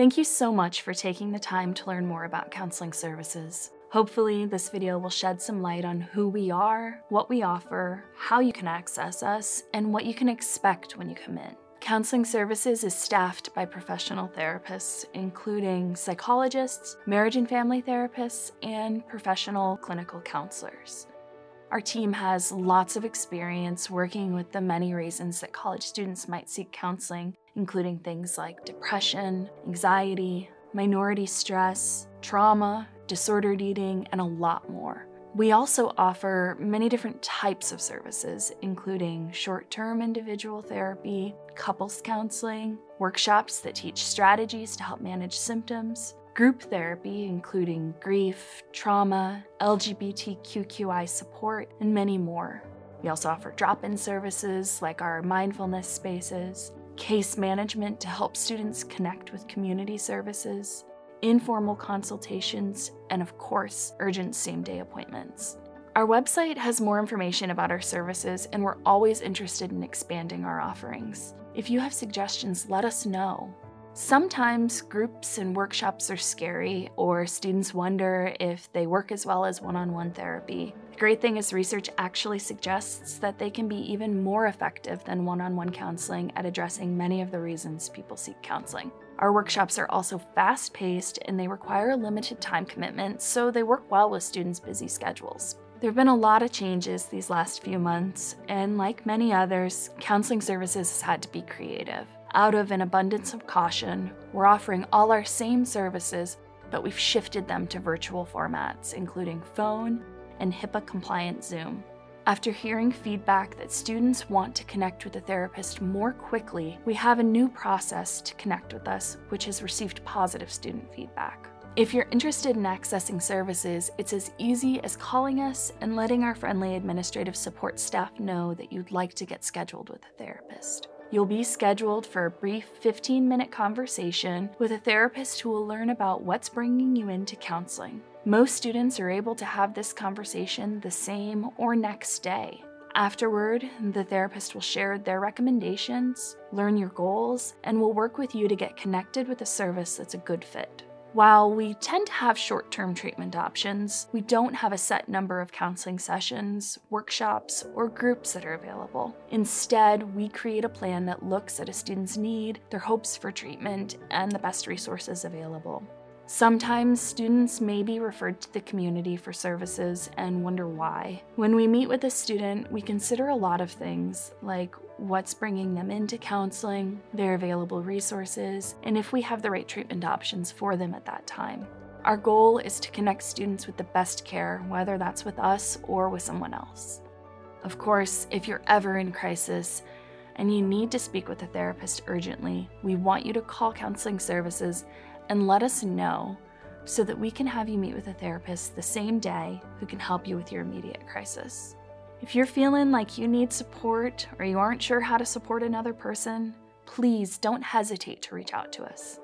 Thank you so much for taking the time to learn more about counseling services. Hopefully, this video will shed some light on who we are, what we offer, how you can access us, and what you can expect when you come in. Counseling Services is staffed by professional therapists, including psychologists, marriage and family therapists, and professional clinical counselors. Our team has lots of experience working with the many reasons that college students might seek counseling, including things like depression, anxiety, minority stress, trauma, disordered eating, and a lot more. We also offer many different types of services, including short-term individual therapy, couples counseling, workshops that teach strategies to help manage symptoms, group therapy, including grief, trauma, LGBTQI support, and many more. We also offer drop-in services like our mindfulness spaces, case management to help students connect with community services, informal consultations, and of course, urgent same-day appointments. Our website has more information about our services, and we're always interested in expanding our offerings. If you have suggestions, let us know. Sometimes groups and workshops are scary, or students wonder if they work as well as one-on-one therapy. The great thing is research actually suggests that they can be even more effective than one-on-one counseling at addressing many of the reasons people seek counseling. Our workshops are also fast-paced, and they require a limited time commitment, so they work well with students' busy schedules. There have been a lot of changes these last few months, and like many others, Counseling Services has had to be creative. Out of an abundance of caution, we're offering all our same services, but we've shifted them to virtual formats, including phone and HIPAA-compliant Zoom. After hearing feedback that students want to connect with a therapist more quickly, we have a new process to connect with us, which has received positive student feedback. If you're interested in accessing services, it's as easy as calling us and letting our friendly administrative support staff know that you'd like to get scheduled with a therapist. You'll be scheduled for a brief 15-minute conversation with a therapist who will learn about what's bringing you into counseling. Most students are able to have this conversation the same or next day. Afterward, the therapist will share their recommendations, learn your goals, and will work with you to get connected with a service that's a good fit. While we tend to have short-term treatment options, we don't have a set number of counseling sessions, workshops, or groups that are available. Instead, we create a plan that looks at a student's need, their hopes for treatment, and the best resources available. Sometimes students may be referred to the community for services and wonder why. When we meet with a student, we consider a lot of things, like what's bringing them into counseling, their available resources, and if we have the right treatment options for them at that time. Our goal is to connect students with the best care, whether that's with us or with someone else. Of course, if you're ever in crisis and you need to speak with a therapist urgently, we want you to call Counseling Services and let us know so that we can have you meet with a therapist the same day who can help you with your immediate crisis. If you're feeling like you need support or you aren't sure how to support another person, please don't hesitate to reach out to us.